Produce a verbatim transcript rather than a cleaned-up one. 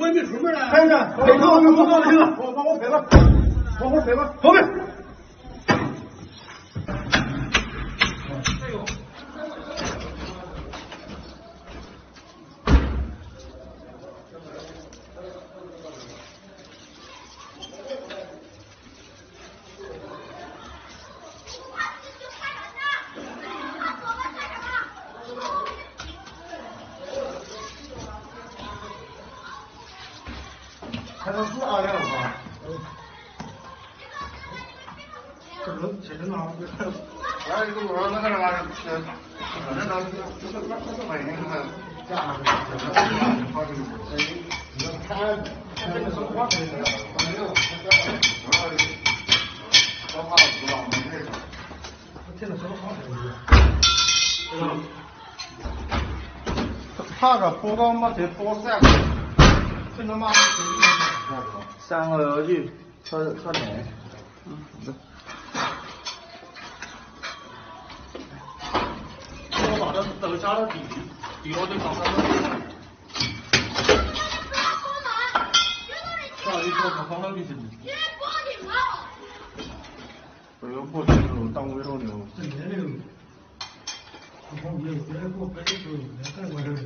我也没出门呢。看一看，我我我我我我我腿了，我我腿了，走呗。哎呦！才能四二两吧？这轮这轮啊！来一个我那个啥，反正咱不是不是每年的价格，好几个。你看，看这个生活，反正我怕死了，没事。这个生活，这怕个不光没得多晒，这他妈。 三个游戏，超超点。嗯，我把它都加到底，底我就搞上了。下一个我放到底去。我又不清楚，当我又牛。这年龄，我没有，我没有，我没有，我没有。